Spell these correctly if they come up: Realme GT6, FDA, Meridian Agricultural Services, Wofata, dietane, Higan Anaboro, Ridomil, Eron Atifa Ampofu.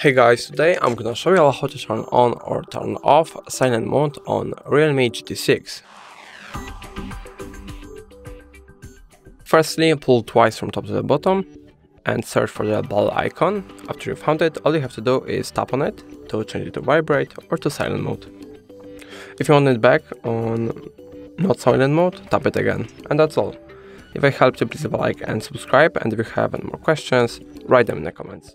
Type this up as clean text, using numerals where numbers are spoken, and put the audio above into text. Hey guys, today I'm gonna show you how to turn on or turn off silent mode on Realme GT6. Firstly, pull twice from top to the bottom and search for the bell icon. After you've found it, all you have to do is tap on it to change it to vibrate or to silent mode. If you want it back on not silent mode, tap it again. And that's all. If I helped you, please like and subscribe, and if you have any more questions, write them in the comments.